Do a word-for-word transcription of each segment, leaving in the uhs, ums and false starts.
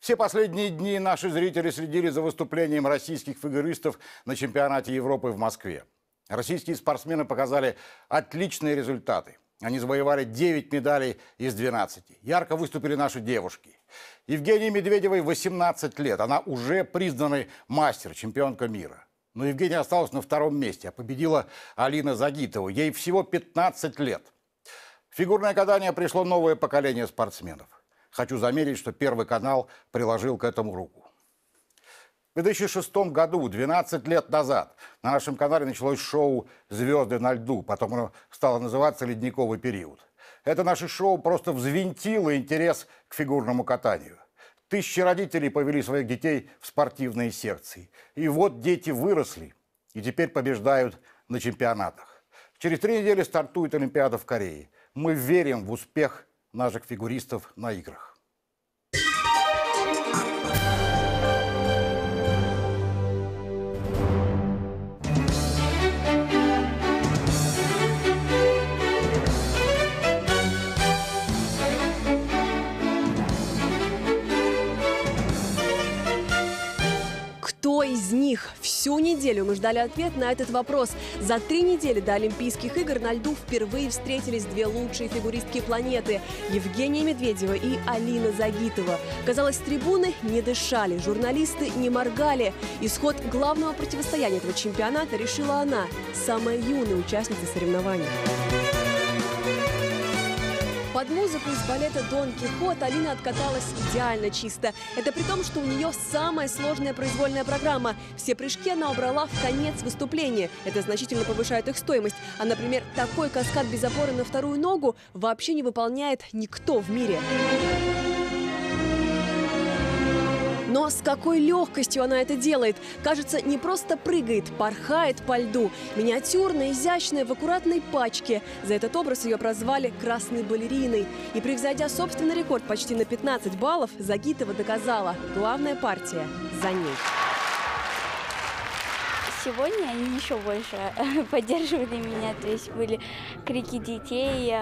Все последние дни наши зрители следили за выступлением российских фигуристов на чемпионате Европы в Москве. Российские спортсмены показали отличные результаты. Они завоевали девять медалей из двенадцати. Ярко выступили наши девушки. Евгении Медведевой восемнадцать лет. Она уже признанный мастер, чемпионка мира. Но Евгения осталась на втором месте, а победила Алина Загитова. Ей всего пятнадцать лет. В фигурное катание пришло новое поколение спортсменов. Хочу заметить, что Первый канал приложил к этому руку. В две тысячи шестом году, двенадцать лет назад, на нашем канале началось шоу «Звезды на льду», потом оно стало называться «Ледниковый период». Это наше шоу просто взвинтило интерес к фигурному катанию. Тысячи родителей повели своих детей в спортивные секции. И вот дети выросли и теперь побеждают на чемпионатах. Через три недели стартует Олимпиада в Корее. Мы верим в успех наших фигуристов на играх. Из них. Всю неделю мы ждали ответ на этот вопрос. За три недели до Олимпийских игр на льду впервые встретились две лучшие фигуристки планеты – Евгения Медведева и Алина Загитова. Казалось, трибуны не дышали, журналисты не моргали. Исход главного противостояния этого чемпионата решила она – самая юная участница соревнований. Под музыку из балета «Дон Кихот» Алина откаталась идеально чисто. Это при том, что у нее самая сложная произвольная программа. Все прыжки она убрала в конец выступления. Это значительно повышает их стоимость. А, например, такой каскад без опоры на вторую ногу вообще не выполняет никто в мире. Но с какой легкостью она это делает. Кажется, не просто прыгает, порхает по льду. Миниатюрная, изящная, в аккуратной пачке. За этот образ ее прозвали «красной балериной». И превзойдя собственный рекорд почти на пятнадцать баллов, Загитова доказала – главная партия за ней. Сегодня они еще больше поддерживали меня. То есть были крики детей,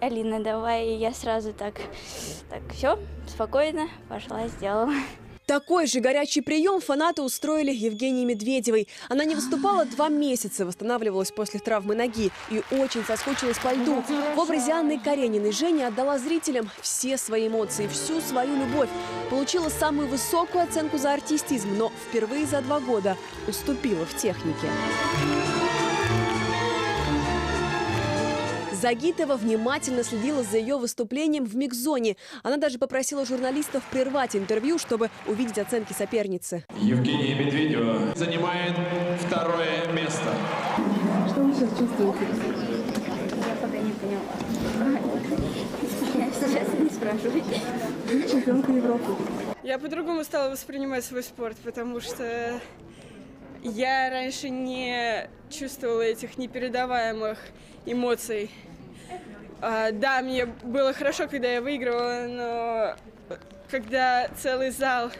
Алина, давай, и я сразу так, так все, спокойно пошла, сделала. Такой же горячий прием фанаты устроили Евгении Медведевой. Она не выступала два месяца, восстанавливалась после травмы ноги и очень соскучилась по льду. В образе Анны Карениной Женя отдала зрителям все свои эмоции, всю свою любовь. Получила самую высокую оценку за артистизм, но впервые за два года уступила в технике. Загитова внимательно следила за ее выступлением в микс-зоне. Она даже попросила журналистов прервать интервью, чтобы увидеть оценки соперницы. Евгения Медведева занимает второе место. Что вы сейчас чувствуете? Я пока не поняла. Я сейчас не спрашиваю. Чемпионка Европы. Я по-другому стала воспринимать свой спорт, потому что я раньше не чувствовала этих непередаваемых эмоций. А, да, мне было хорошо, когда я выигрывала, но когда целый зал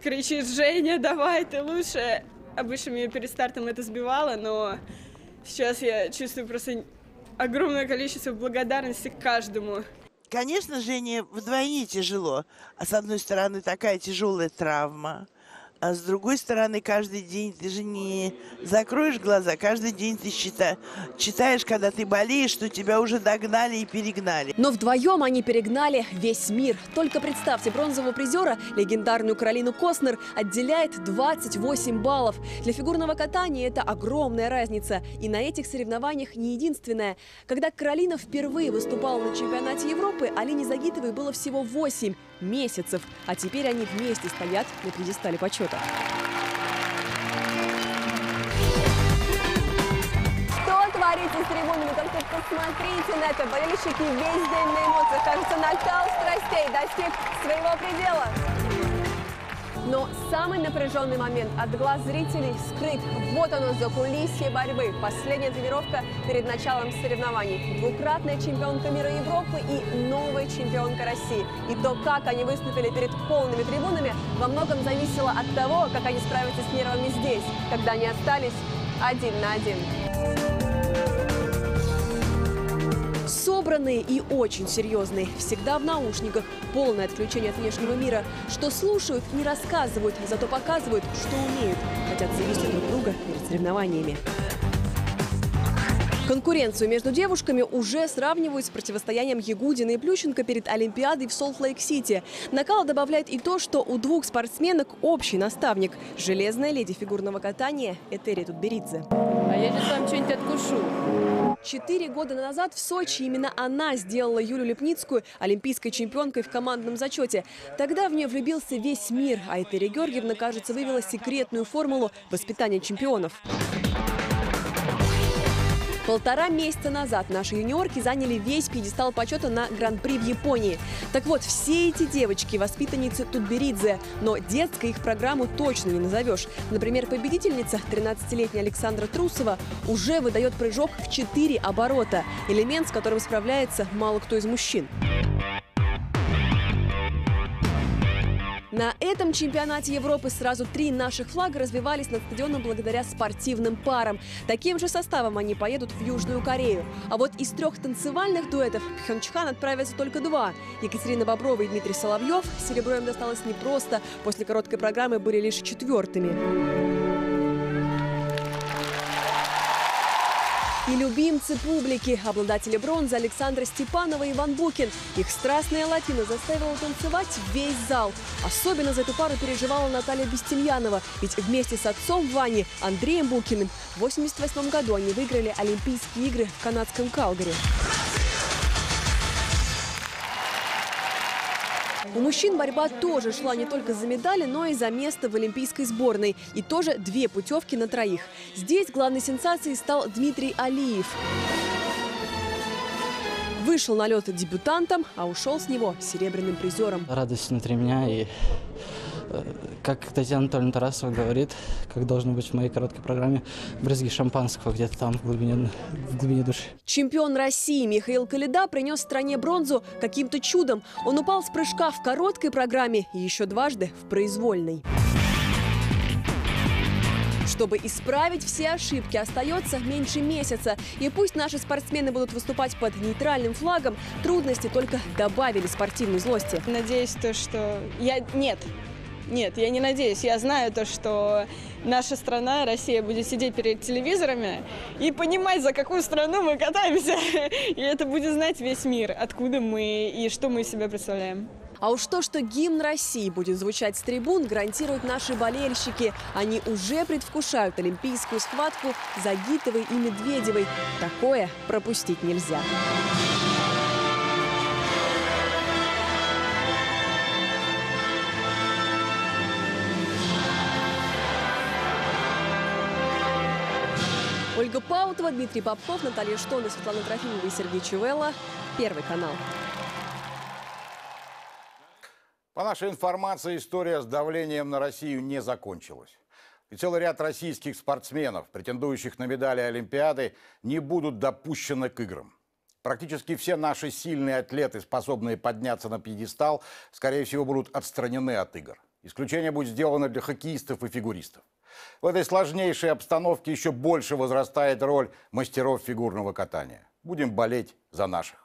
кричит «Женя, давай, ты лучше!», обычно меня перед стартом это сбивало, но сейчас я чувствую просто огромное количество благодарности каждому. Конечно, Жене вдвойне тяжело. А с одной стороны, такая тяжелая травма. А с другой стороны, каждый день ты же не закроешь глаза, каждый день ты счита... читаешь, когда ты болеешь, что тебя уже догнали и перегнали. Но вдвоем они перегнали весь мир. Только представьте, бронзового призера, легендарную Каролину Костнер, отделяет двадцать восемь баллов. Для фигурного катания это огромная разница. И на этих соревнованиях не единственная. Когда Каролина впервые выступала на чемпионате Европы, Алине Загитовой было всего восемь месяцев. А теперь они вместе стоят на пьедестале почета. Что творится с трибунами, только посмотрите на это. Болельщики весь день на эмоциях. Кажется, накал страстей достиг своего предела. Но самый напряженный момент от глаз зрителей скрыт. Вот оно, закулисье борьбы. Последняя тренировка перед началом соревнований. Двукратная чемпионка мира Европы и новая чемпионка России. И то, как они выступили перед полными трибунами, во многом зависело от того, как они справятся с нервами здесь, когда они остались один на один. Собранные и очень серьезные, всегда в наушниках. полное отключение от внешнего мира. Что слушают, не рассказывают, зато показывают, что умеют. Хотят завести друг друга перед соревнованиями. Конкуренцию между девушками уже сравнивают с противостоянием Ягудины и Плющенко перед Олимпиадой в Солт-Лейк-Сити. Накал добавляет и то, что у двух спортсменок общий наставник – железная леди фигурного катания Этери Тутберидзе. А я сейчас вам что-нибудь откушу. Четыре года назад в Сочи именно она сделала Юлю Лепницкую олимпийской чемпионкой в командном зачете. Тогда в нее влюбился весь мир, а Этери Георгиевна, кажется, вывела секретную формулу воспитания чемпионов. Полтора месяца назад наши юниорки заняли весь пьедестал почета на Гран-при в Японии. Так вот, все эти девочки – воспитанницы Тутберидзе. Но детской их программу точно не назовешь. Например, победительница, тринадцатилетняя Александра Трусова, уже выдает прыжок в четыре оборота. Элемент, с которым справляется мало кто из мужчин. На этом чемпионате Европы сразу три наших флага развивались над стадионом благодаря спортивным парам. Таким же составом они поедут в Южную Корею. А вот из трех танцевальных дуэтов в Пхёнчхан отправятся только два. Екатерина Боброва и Дмитрий Соловьев. Серебро им досталось непросто. После короткой программы были лишь четвертыми. И любимцы публики, обладатели бронзы Александра Степанова и Иван Букин. Их страстная латина заставила танцевать весь зал. Особенно за эту пару переживала Наталья Бестельянова. Ведь вместе с отцом Вани, Андреем Букиным, в тысяча девятьсот восемьдесят восьмом году они выиграли Олимпийские игры в канадском Калгари. У мужчин борьба тоже шла не только за медали, но и за место в олимпийской сборной. И тоже две путевки на троих. Здесь главной сенсацией стал Дмитрий Алиев. Вышел на лед дебютантом, а ушел с него серебряным призером. Радость внутри меня и, как Татьяна Анатольевна Тарасова говорит, как должно быть в моей короткой программе, брызги шампанского где-то там в глубине, в глубине души. Чемпион России Михаил Коляда принес стране бронзу каким-то чудом. Он упал с прыжка в короткой программе и еще дважды в произвольной. Чтобы исправить все ошибки, остается меньше месяца. И пусть наши спортсмены будут выступать под нейтральным флагом, трудности только добавили спортивной злости. Надеюсь, то, что... Я... Нет. Нет, я не надеюсь. Я знаю то, что наша страна, Россия, будет сидеть перед телевизорами и понимать, за какую страну мы катаемся. И это будет знать весь мир, откуда мы и что мы из себя представляем. А уж то, что гимн России будет звучать с трибун, гарантируют наши болельщики. Они уже предвкушают олимпийскую схватку Загитовой и Медведевой. Такое пропустить нельзя. Ольга Паутова, Дмитрий Попков, Наталья Штон, Светлана Трофимова и Сергей Чувелла. Первый канал. По нашей информации, история с давлением на Россию не закончилась. И целый ряд российских спортсменов, претендующих на медали Олимпиады, не будут допущены к играм. Практически все наши сильные атлеты, способные подняться на пьедестал, скорее всего, будут отстранены от игр. Исключение будет сделано для хоккеистов и фигуристов. В этой сложнейшей обстановке еще больше возрастает роль мастеров фигурного катания. Будем болеть за наших.